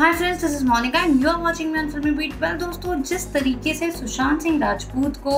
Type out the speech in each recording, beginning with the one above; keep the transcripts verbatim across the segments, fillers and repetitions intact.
Hi friends, this is Monika and you are watching me on Filmibeat. Well दोस्तों, जिस तरीके से सुशांत सिंह राजपूत को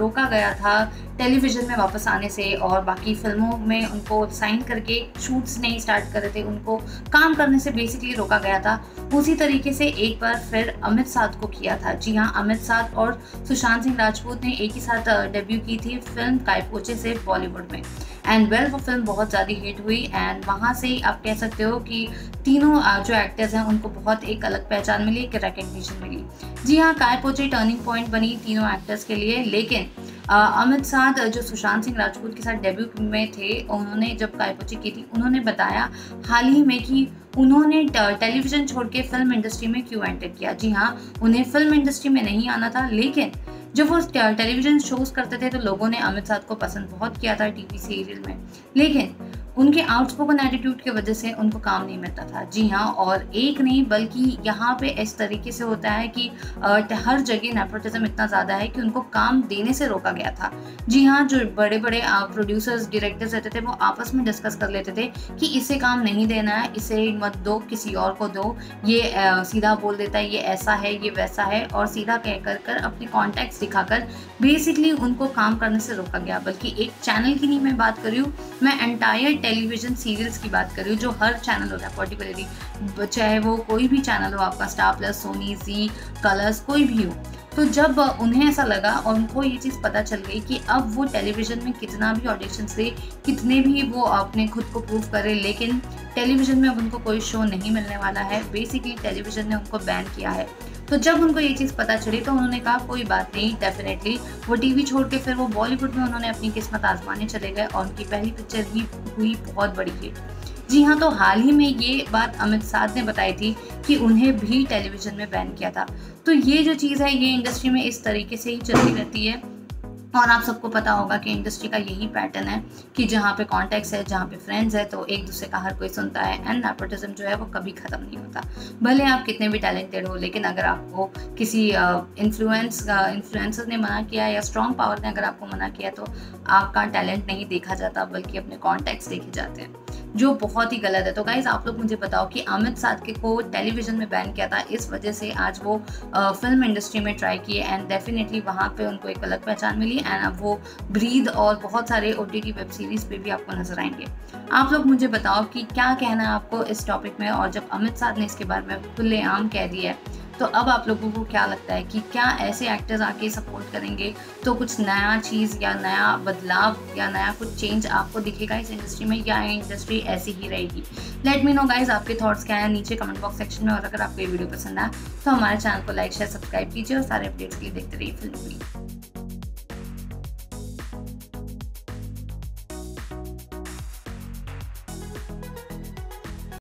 रोका गया था टेलीविज़न में वापस आने से और बाकी फिल्मों में उनको साइन करके शूट्स नहीं स्टार्ट कर रहे थे, उनको काम करने से बेसिकली रोका गया था, उसी तरीके से एक बार फिर अमित साध को किया था। जी हाँ, अमित साध और सुशांत सिंह राजपूत ने एक ही साथ डेब्यू की थी फिल्म काय पो चे से बॉलीवुड में। एंड वेल well, वो फिल्म बहुत ज़्यादा हिट हुई एंड वहाँ से आप कह सकते हो कि तीनों जो एक्टर्स हैं उनको बहुत एक अलग पहचान मिली, एक रिकग्निशन मिली। जी हाँ, काय पो चे टर्निंग पॉइंट बनी तीनों एक्टर्स के लिए। लेकिन अमित साध जो सुशांत सिंह राजपूत के साथ डेब्यू में थे, उन्होंने जब काय पो चे की थी, उन्होंने बताया हाल ही में कि उन्होंने टेलीविज़न छोड़ के फिल्म इंडस्ट्री में क्यों एंटर किया। जी हाँ, उन्हें फिल्म इंडस्ट्री में नहीं आना था, लेकिन जब वो टेलीविज़न शोज़ करते थे तो लोगों ने अमित साध को पसंद बहुत किया था टीवी सीरियल में, लेकिन उनके आउटस्पोकन एटीट्यूड की वजह से उनको काम नहीं मिलता था। जी हाँ, और एक नहीं बल्कि यहाँ पे इस तरीके से होता है कि हर जगह नेपोटिज्म इतना ज़्यादा है कि उनको काम देने से रोका गया था। जी हाँ, जो बड़े बड़े प्रोड्यूसर्स डायरेक्टर्स रहते थे वो आपस में डिस्कस कर लेते थे कि इसे काम नहीं देना है, इसे मत दो, किसी और को दो, ये आ, सीधा बोल देता है, ये ऐसा है, ये वैसा है, और सीधा कह कर कर अपने कॉन्टैक्ट्स दिखाकर बेसिकली उनको काम करने से रोका गया। बल्कि एक चैनल की नहीं मैं बात कर रही हूँ, मैं एंटायर टेलीविज़न सीरियल्स की बात कर रही हूँ, जो हर चैनल हो रहा है पर्टिकुलरली, चाहे वो कोई भी चैनल हो आपका, स्टार प्लस, सोनी, जी, कलर्स, कोई भी हो। तो जब उन्हें ऐसा लगा और उनको ये चीज़ पता चल गई कि अब वो टेलीविज़न में कितना भी ऑडिशन दे, कितने भी वो अपने खुद को प्रूव करे, लेकिन टेलीविज़न में अब उनको कोई शो नहीं मिलने वाला है। बेसिकली टेलीविज़न ने उनको बैन किया है। तो जब उनको ये चीज़ पता चली तो उन्होंने कहा कोई बात नहीं, डेफिनेटली वो टीवी छोड़ के फिर वो बॉलीवुड में उन्होंने अपनी किस्मत आजमाने चले गए और उनकी पहली पिक्चर ही हुई बहुत बड़ी हिट। जी हाँ, तो हाल ही में ये बात अमित साध ने बताई थी कि उन्हें भी टेलीविज़न में बैन किया था। तो ये जो चीज़ है ये इंडस्ट्री में इस तरीके से ही चलती रहती है और आप सबको पता होगा कि इंडस्ट्री का यही पैटर्न है कि जहाँ पे कॉन्टैक्ट्स है, जहाँ पे फ्रेंड्स है, तो एक दूसरे का हर कोई सुनता है एंड नेपोटिज्म जो है वो कभी ख़त्म नहीं होता। भले आप कितने भी टैलेंटेड हो, लेकिन अगर आपको किसी इन्फ्लुएंस इन्फ्लुएंसर ने मना किया या स्ट्रॉन्ग पावर ने अगर आपको मना किया तो आपका टैलेंट नहीं देखा जाता, बल्कि अपने कॉन्टैक्ट्स देखे जाते हैं, जो बहुत ही गलत है। तो गाइज, आप लोग मुझे बताओ कि अमित साध के को टेलीविज़न में बैन किया था, इस वजह से आज वो आ, फिल्म इंडस्ट्री में ट्राई किए एंड डेफिनेटली वहाँ पे उनको एक अलग पहचान मिली एंड अब वो ब्रीद और बहुत सारे ओटीटी वेब सीरीज़ पे भी आपको नजर आएंगे। आप लोग मुझे बताओ कि क्या कहना है आपको इस टॉपिक में, और जब अमित साध ने इसके बारे में खुलेआम कह दिया है तो अब आप लोगों को क्या लगता है कि क्या ऐसे एक्टर्स आके सपोर्ट करेंगे तो कुछ नया चीज़ या नया बदलाव या नया कुछ चेंज आपको दिखेगा इस इंडस्ट्री में, या इंडस्ट्री ऐसी ही रहेगी? लेट मी नो गाइज, आपके थॉट्स क्या हैं नीचे कमेंट बॉक्स सेक्शन में। और अगर आपको ये वीडियो पसंद आए तो हमारे चैनल को लाइक, शेयर, सब्सक्राइब कीजिए और सारे अपडेट्स के लिए देखते रहिए फिल्मी बीट।